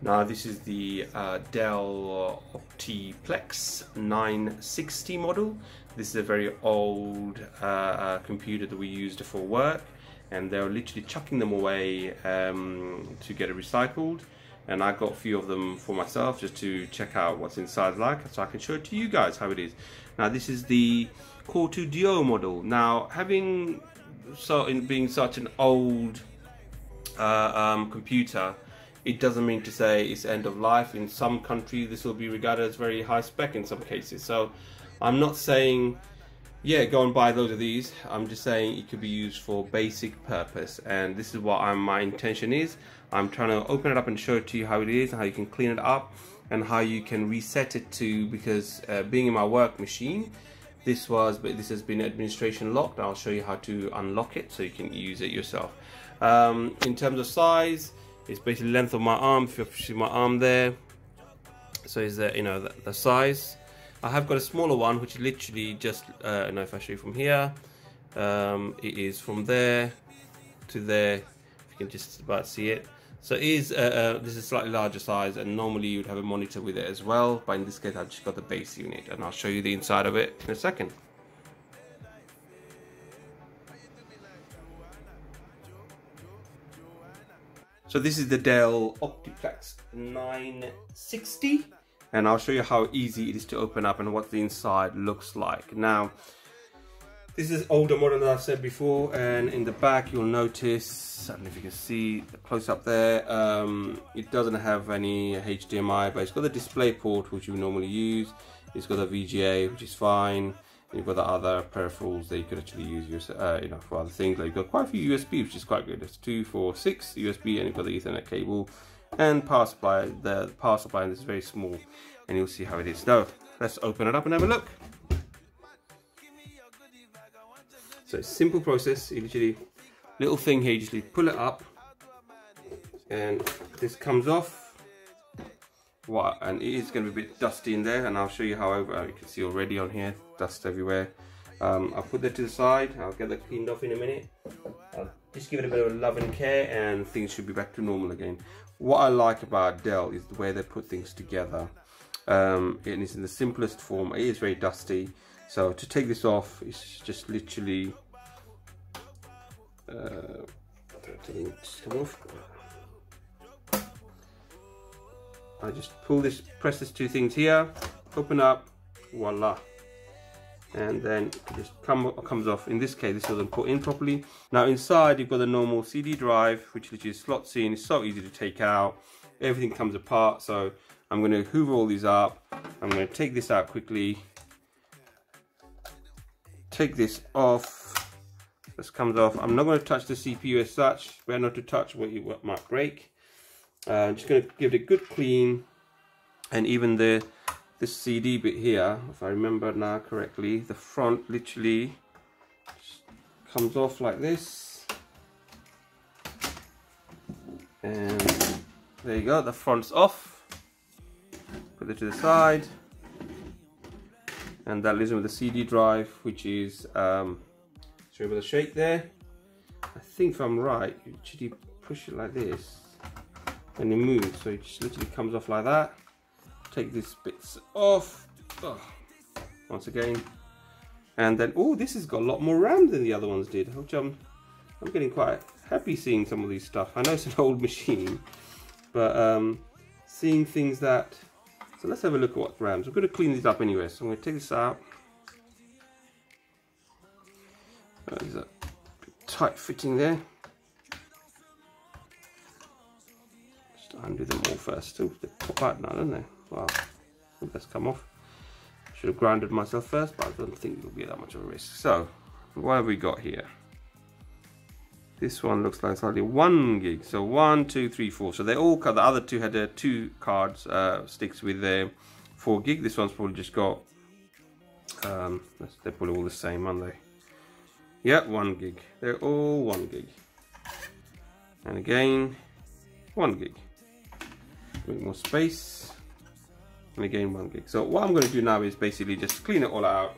Now this is the Dell Optiplex 960 model. This is a very old computer that we used for work, and they were literally chucking them away to get it recycled. And I got a few of them for myself just to check out what's inside like, so I can show it to you guys how it is. Now this is the Core 2 Duo model. Now having being such an old computer, it doesn't mean to say it's end of life. In some countries this will be regarded as very high spec in some cases. So I'm not saying, yeah, go and buy loads of these. I'm just saying it could be used for basic purpose, and this is what my intention is. I'm trying to open it up and show it to you how it is, and how you can clean it up, and how you can reset it to, because being in my work machine, this has been administration locked. I'll show you how to unlock it so you can use it yourself. In terms of size, it's basically length of my arm. If you see my arm there, so is that, you know, the size. I have got a smaller one, which is literally just, and if I show you from here, it is from there to there. If you can just about see it. So it is this is slightly larger size, and normally you'd have a monitor with it as well, but in this case I've just got the base unit, and I'll show you the inside of it in a second. So this is the Dell Optiplex 960, and I'll show you how easy it is to open up and what the inside looks like. Now, this is older model than I've said before, and in the back you'll notice, I don't know if you can see the close up there, it doesn't have any HDMI, but it's got the DisplayPort, which you normally use. It's got the VGA, which is fine. You've got the other peripherals that you could actually use your, you know, for other things. Like you've got quite a few USB, which is quite good. It's 2, 4, 6 USB, and you've got the Ethernet cable and power supply. The power supply in this is very small, and you'll see how it is. Now let's open it up and have a look. So it's a simple process. You literally, little thing here, you just pull it up, and this comes off. Wow, and it is going to be a bit dusty in there, and I'll show you how you can see already on here, dust everywhere. I'll put that to the side. I'll get that cleaned off in a minute. I'll just give it a bit of love and care, and things should be back to normal again. What I like about Dell is the way they put things together, and it's in the simplest form. It is very dusty, so to take this off, it's just literally I just pull this, press these two things here, open up, voila, and then just comes off. In this case, this wasn't put in properly. Now inside, you've got the normal CD drive, which literally slots in. It's so easy to take out. Everything comes apart. So I'm going to hoover all these up. I'm going to take this out quickly. Take this off. This comes off. I'm not going to touch the CPU as such. Better not to touch what might break. I'm just going to give it a good clean, and even this CD bit here, if I remember now correctly, the front literally just comes off like this, and there you go, the front's off. Put it to the side, and that leaves me with the CD drive, which is show you the shake there. I think if I'm right, you should push it like this, and it moves, so it just literally comes off like that. Take these bits off, once again, and then this has got a lot more RAM than the other ones did, which I'm getting quite happy seeing some of these stuff. I know it's an old machine, but seeing things that, so let's have a look at what RAMs. We're going to clean these up anyway, so I'm going to take this out. There's a tight fitting there. Undo them all first. Ooh, they pop out now, don't they? Wow, that's come off. Should have grounded myself first, but I don't think it'll be that much of a risk. So, what have we got here? This one looks like slightly 1 gig. So 1, 2, 3, 4. So they all cut. The other two had their 2 cards sticks with their 4 gig. This one's probably just got. They're probably all the same, aren't they? Yeah, 1 gig. They're all 1 gig. And again, 1 gig. Make more space, and again 1 gig. So what I'm going to do now is basically just clean it all out,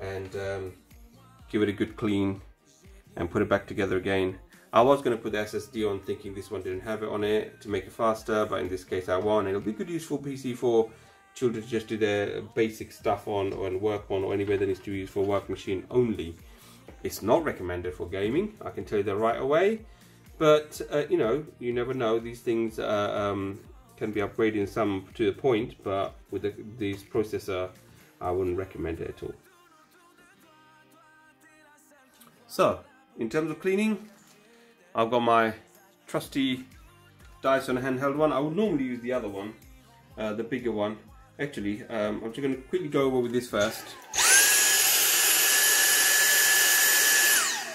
and give it a good clean, and put it back together again. I was going to put the SSD on thinking this one didn't have it on it to make it faster, but in this case I won. It'll be good use for PC for children to just do their basic stuff on and work on, or anywhere that needs to be used for work machine only. It's not recommended for gaming, I can tell you that right away, but you know, you never know, these things can be upgraded in some to the point, but with this processor I wouldn't recommend it at all. So in terms of cleaning, I've got my trusty Dyson handheld one. I would normally use the other one, the bigger one. Actually, I'm just going to quickly go over with this first.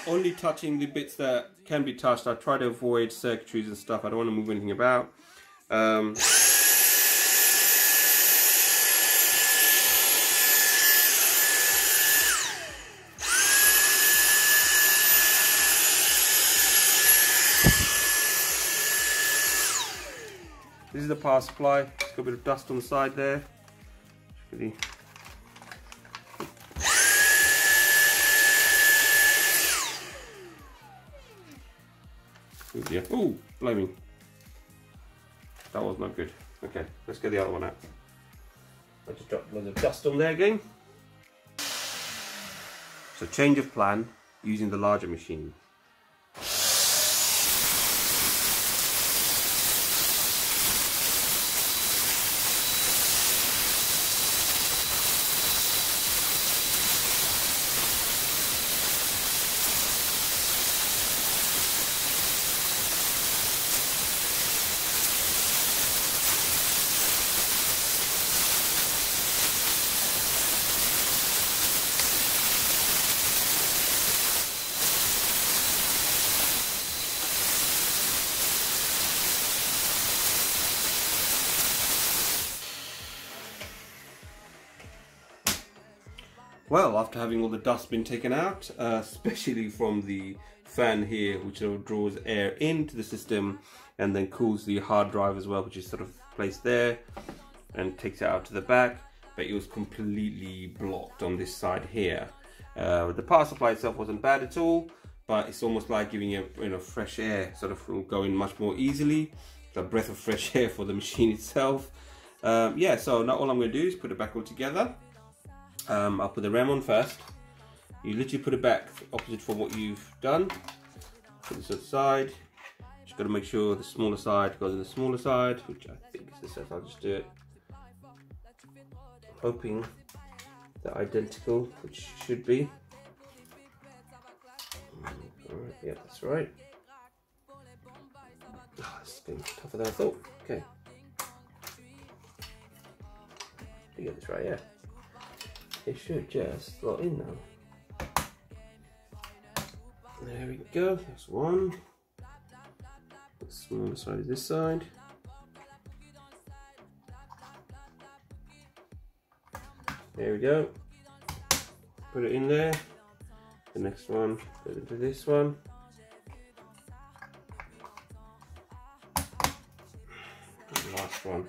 Only touching the bits that can be touched. I try to avoid circuitries and stuff. I don't want to move anything about. This is the power supply. It's got a bit of dust on the side there. Yeah. Oh, blimey. That was not good. Okay, let's get the other one out. I just dropped loads of dust on there again. So change of plan using the larger machine. Well, after having all the dust been taken out, especially from the fan here, which draws air into the system and then cools the hard drive as well, which is sort of placed there and takes it out to the back, but it was completely blocked on this side here. The power supply itself wasn't bad at all, but it's almost like giving it, you know, fresh air, sort of going much more easily. It's a breath of fresh air for the machine itself. Yeah, so now all I'm going to do is put it back all together. I'll put the RAM on first. You literally put it back opposite from what you've done. Put this aside. Just got to make sure the smaller side goes in the smaller side, which I think is this. I'll just do it, hoping they're identical, which should be. All right, yeah, that's right. Oh, this thing's tougher than I thought. Okay, you get this right, yeah. It should just slot in now. There we go, that's one. The smaller side is this side. There we go. Put it in there. The next one, put it into this one. The last one.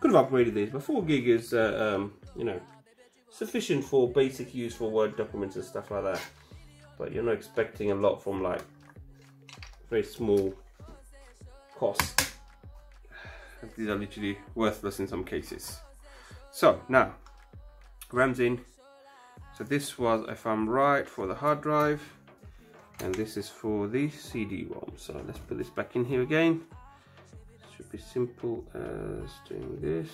Could have upgraded these, but 4 gig is, you know, sufficient for basic use for Word documents and stuff like that, but you're not expecting a lot from like very small cost. These are literally worthless in some cases. So now RAM's in. So this was, if I'm right, for the hard drive, and this is for the CD-ROM. So let's put this back in here again. Should be simple as doing this.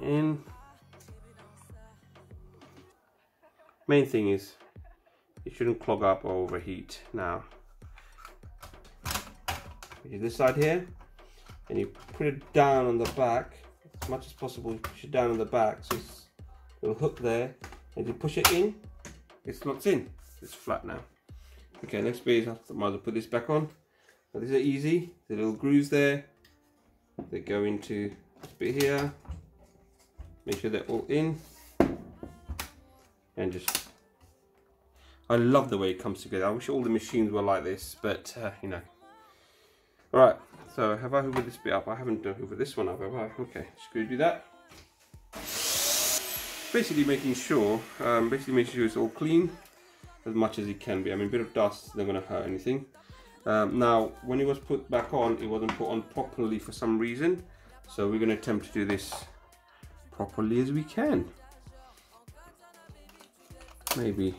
In main thing is it shouldn't clog up or overheat. Now you do this side here and you put it down on the back as much as possible. You push it down on the back, so it's a little hook there, and you push it in, it slots in. It's flat now. Okay, next bit is I might as well put this back on. Now these are easy, the little grooves there, they go into this bit here. Make sure they're all in, and just, I love the way it comes together. I wish all the machines were like this, but you know. All right, so have I hoovered this bit up? I haven't hoovered this one up, have I? Okay, just gonna do that. basically making sure it's all clean as much as it can be. I mean, a bit of dust isn't going to hurt anything. Now, when it was put back on, it wasn't put on properly for some reason. So we're going to attempt to do this properly as we can. Maybe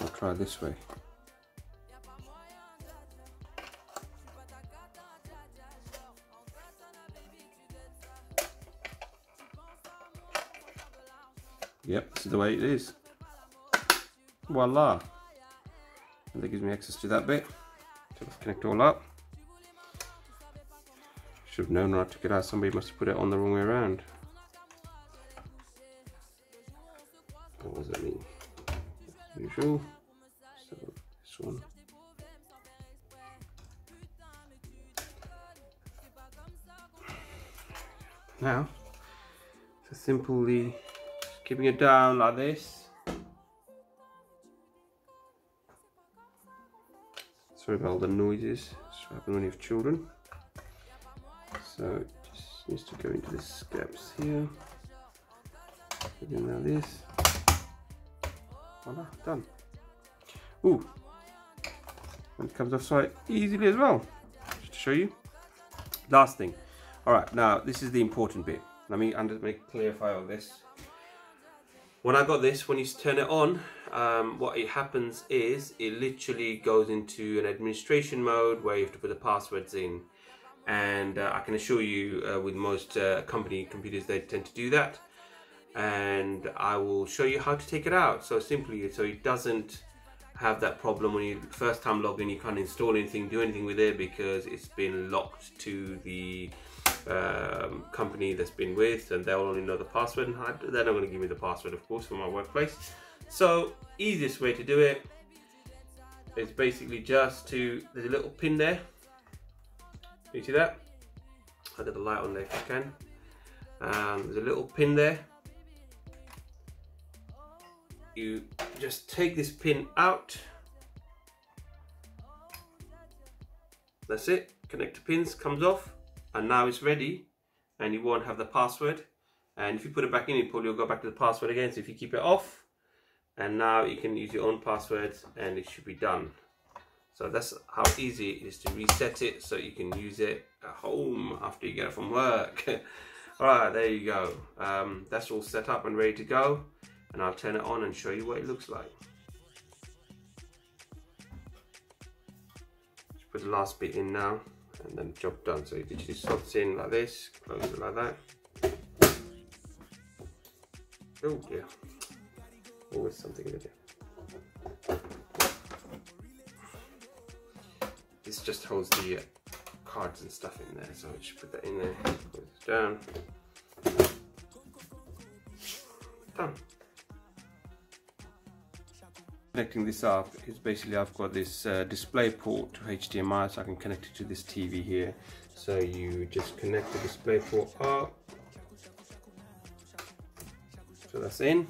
I'll try this way. Yep, this is the way it is. Voila! And that gives me access to that bit. So let's connect all up. Should have known when I took it out, somebody must have put it on the wrong way around. What does that mean? Usual. So this one. Now, so simply keeping it down like this. Sorry about all the noises. It's happening when you have children. So it just needs to go into the gaps here. Again, like this. Voila, done. Ooh, and it comes off so easily as well. Just to show you. Last thing. All right, now this is the important bit. Let me clarify all this. When I got this, when you turn it on, what it happens is it literally goes into an administration mode where you have to put the passwords in. And I can assure you with most company computers, they tend to do that. And I will show you how to take it out. So simply, so it doesn't have that problem when you first time log in, you can't install anything, do anything with it because it's been locked to the company that's been with, and they'll only know the password, and they're not going to give me the password, of course, for my workplace. So easiest way to do it is basically just to, there's a little pin there, you see that? I'll get the light on there if you can. There's a little pin there, you just take this pin out, that's it, connect to pins, comes off. And now it's ready, and you won't have the password. And if you put it back in, it probably will go back to the password again. So if you keep it off, and now you can use your own passwords, and it should be done. So that's how easy it is to reset it, so you can use it at home after you get it from work. All right, there you go. That's all set up and ready to go. And I'll turn it on and show you what it looks like. Just put the last bit in now. And then job done. So it literally slots in like this, close it like that. Oh dear, always something in there. This just holds the cards and stuff in there, so I just put that in there, close it down. Done. Connecting this up is basically I've got this DisplayPort to HDMI, so I can connect it to this TV here. So you just connect the DisplayPort up, so that's in,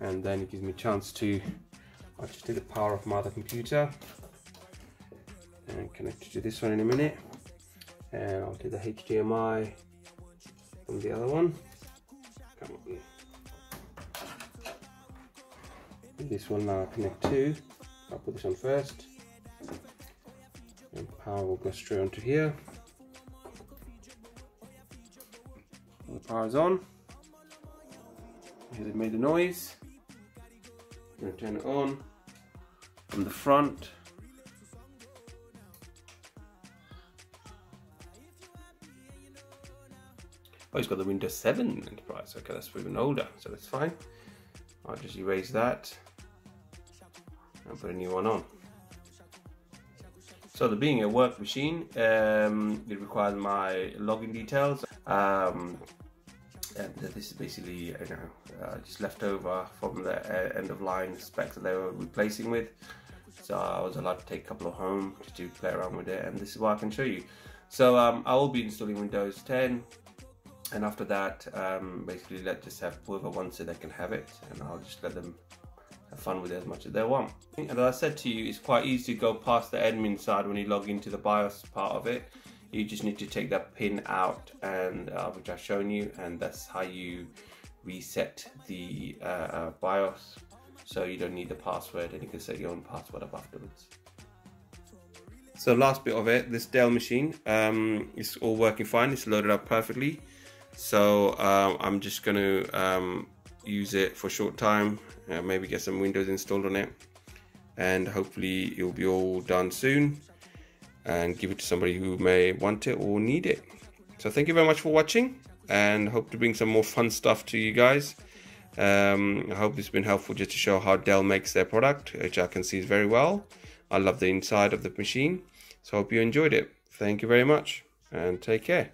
and then it gives me a chance to just take the power off my other computer and connect it to this one in a minute, and I'll do the HDMI from the other one. Come on. This one now I connect to, I'll put this on first, and power will go straight onto here. The power is on, because it made the noise. I'm going to turn it on from the front. Oh, it's got the Windows 7 Enterprise, okay, that's even older, so that's fine. I'll just erase that and put a new one on. So the being a work machine, it requires my login details, and this is basically, you know, just left over from the end of line specs that they were replacing with. So I was allowed to take a couple of home to play around with it, and this is what I can show you. So I will be installing Windows 10. And after that, basically let's just have whoever wants it, they can have it, and I'll just let them have fun with it as much as they want. And as I said to you, it's quite easy to go past the admin side when you log into the BIOS part of it. You just need to take that pin out, and which I've shown you, and that's how you reset the BIOS, so you don't need the password and you can set your own password up afterwards. So last bit of it, this Dell machine, it's all working fine, it's loaded up perfectly. So I'm just going to use it for a short time, maybe get some Windows installed on it, and hopefully it'll be all done soon and give it to somebody who may want it or need it. So thank you very much for watching, and hope to bring some more fun stuff to you guys. I hope this has been helpful just to show how Dell makes their product, which I can see is very well. I love the inside of the machine, so I hope you enjoyed it. Thank you very much and take care.